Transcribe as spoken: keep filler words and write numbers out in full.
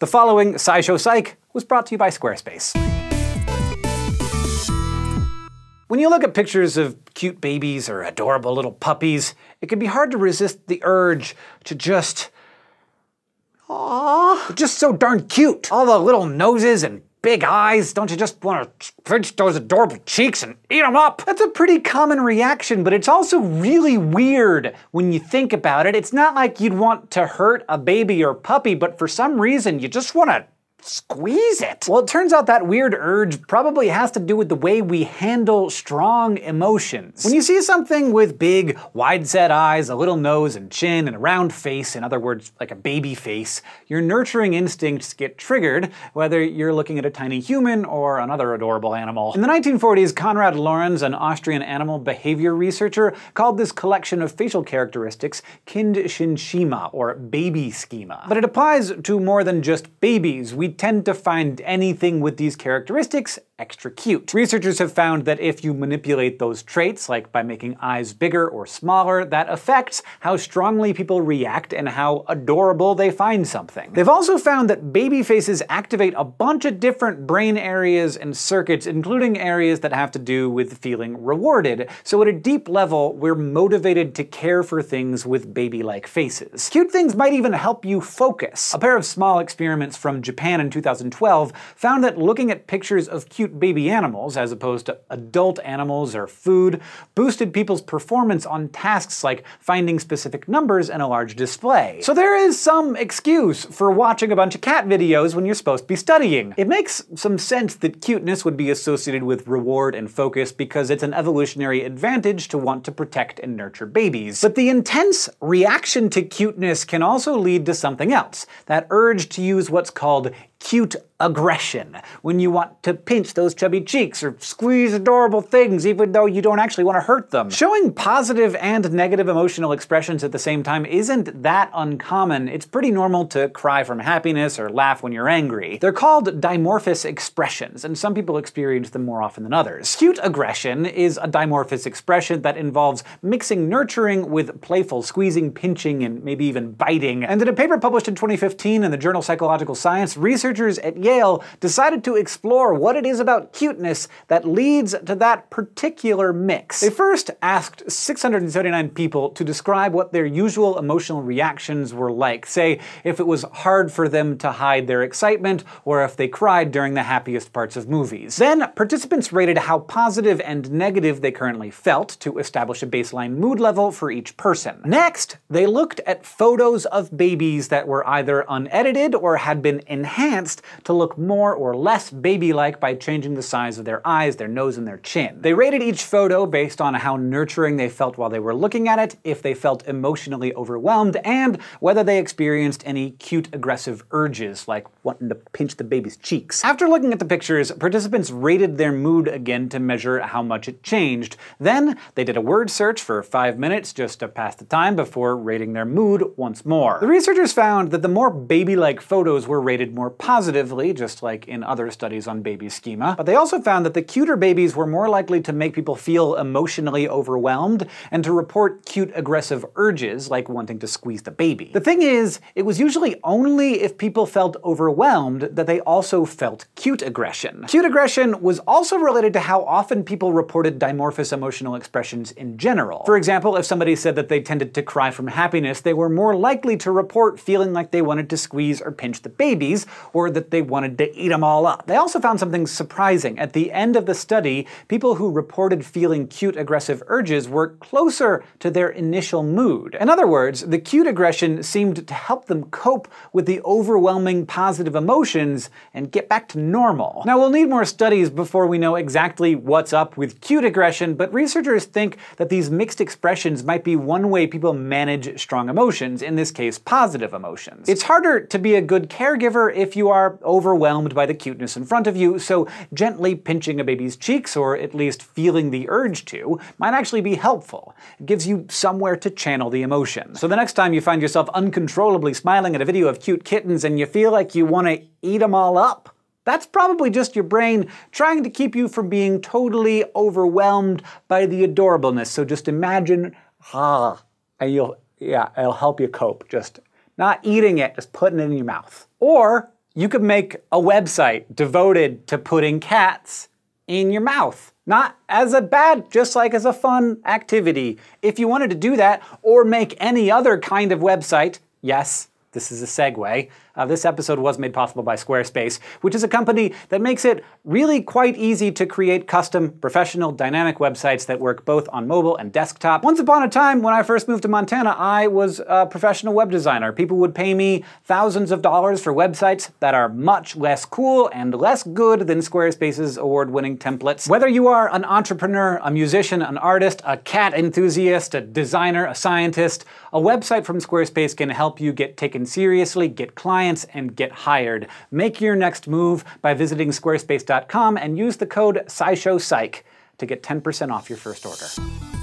The following SciShow Psych was brought to you by Squarespace. When you look at pictures of cute babies or adorable little puppies, it can be hard to resist the urge to just, aww, just so darn cute. All the little noses and big eyes, don't you just want to pinch those adorable cheeks and eat them up? That's a pretty common reaction, but it's also really weird when you think about it. It's not like you'd want to hurt a baby or puppy, but for some reason you just want to squeeze it. Well, it turns out that weird urge probably has to do with the way we handle strong emotions. When you see something with big, wide-set eyes, a little nose and chin, and a round face, in other words, like a baby face, your nurturing instincts get triggered, whether you're looking at a tiny human or another adorable animal. In the nineteen forties, Konrad Lorenz, an Austrian animal behavior researcher, called this collection of facial characteristics Kindchenschema, or baby schema. But it applies to more than just babies. We tend to find anything with these characteristics extra cute. Researchers have found that if you manipulate those traits, like by making eyes bigger or smaller, that affects how strongly people react and how adorable they find something. They've also found that baby faces activate a bunch of different brain areas and circuits, including areas that have to do with feeling rewarded. So at a deep level, we're motivated to care for things with baby-like faces. Cute things might even help you focus. A pair of small experiments from Japan in two thousand twelve found that looking at pictures of cute baby animals, as opposed to adult animals or food, boosted people's performance on tasks like finding specific numbers in a large display. So there is some excuse for watching a bunch of cat videos when you're supposed to be studying. It makes some sense that cuteness would be associated with reward and focus because it's an evolutionary advantage to want to protect and nurture babies. But the intense reaction to cuteness can also lead to something else, that urge to use what's called cute aggression, when you want to pinch those chubby cheeks or squeeze adorable things even though you don't actually want to hurt them. Showing positive and negative emotional expressions at the same time isn't that uncommon. It's pretty normal to cry from happiness or laugh when you're angry. They're called dimorphous expressions, and some people experience them more often than others. Cute aggression is a dimorphous expression that involves mixing nurturing with playful squeezing, pinching, and maybe even biting. And in a paper published in twenty fifteen in the journal Psychological Science, research Researchers at Yale decided to explore what it is about cuteness that leads to that particular mix. They first asked six hundred seventy-nine people to describe what their usual emotional reactions were like, say if it was hard for them to hide their excitement or if they cried during the happiest parts of movies. Then participants rated how positive and negative they currently felt to establish a baseline mood level for each person. Next, they looked at photos of babies that were either unedited or had been enhanced to look more or less baby-like by changing the size of their eyes, their nose, and their chin. They rated each photo based on how nurturing they felt while they were looking at it, if they felt emotionally overwhelmed, and whether they experienced any cute aggressive urges, like wanting to pinch the baby's cheeks. After looking at the pictures, participants rated their mood again to measure how much it changed. Then they did a word search for five minutes just to pass the time before rating their mood once more. The researchers found that the more baby-like photos were rated more positively. Positively, just like in other studies on baby schema, but they also found that the cuter babies were more likely to make people feel emotionally overwhelmed and to report cute aggressive urges, like wanting to squeeze the baby. The thing is, it was usually only if people felt overwhelmed that they also felt cute aggression. Cute aggression was also related to how often people reported dimorphous emotional expressions in general. For example, if somebody said that they tended to cry from happiness, they were more likely to report feeling like they wanted to squeeze or pinch the babies, or or that they wanted to eat them all up. They also found something surprising. At the end of the study, people who reported feeling cute aggressive urges were closer to their initial mood. In other words, the cute aggression seemed to help them cope with the overwhelming positive emotions and get back to normal. Now, we'll need more studies before we know exactly what's up with cute aggression, but researchers think that these mixed expressions might be one way people manage strong emotions, in this case, positive emotions. It's harder to be a good caregiver if you are overwhelmed by the cuteness in front of you, so gently pinching a baby's cheeks, or at least feeling the urge to, might actually be helpful. It gives you somewhere to channel the emotion. So the next time you find yourself uncontrollably smiling at a video of cute kittens and you feel like you want to eat them all up, that's probably just your brain trying to keep you from being totally overwhelmed by the adorableness. So just imagine, ah, and you'll, yeah, it'll help you cope. Just not eating it, just putting it in your mouth. Or you could make a website devoted to putting cats in your mouth. Not as a bad, just like as a fun activity. If you wanted to do that, or make any other kind of website, yes, this is a segue. Uh, this episode was made possible by Squarespace, which is a company that makes it really quite easy to create custom, professional, dynamic websites that work both on mobile and desktop. Once upon a time, when I first moved to Montana, I was a professional web designer. People would pay me thousands of dollars for websites that are much less cool and less good than Squarespace's award-winning templates. Whether you are an entrepreneur, a musician, an artist, a cat enthusiast, a designer, a scientist, a website from Squarespace can help you get taken seriously, get clients, and get hired. Make your next move by visiting squarespace dot com and use the code SciShow Psych to get ten percent off your first order.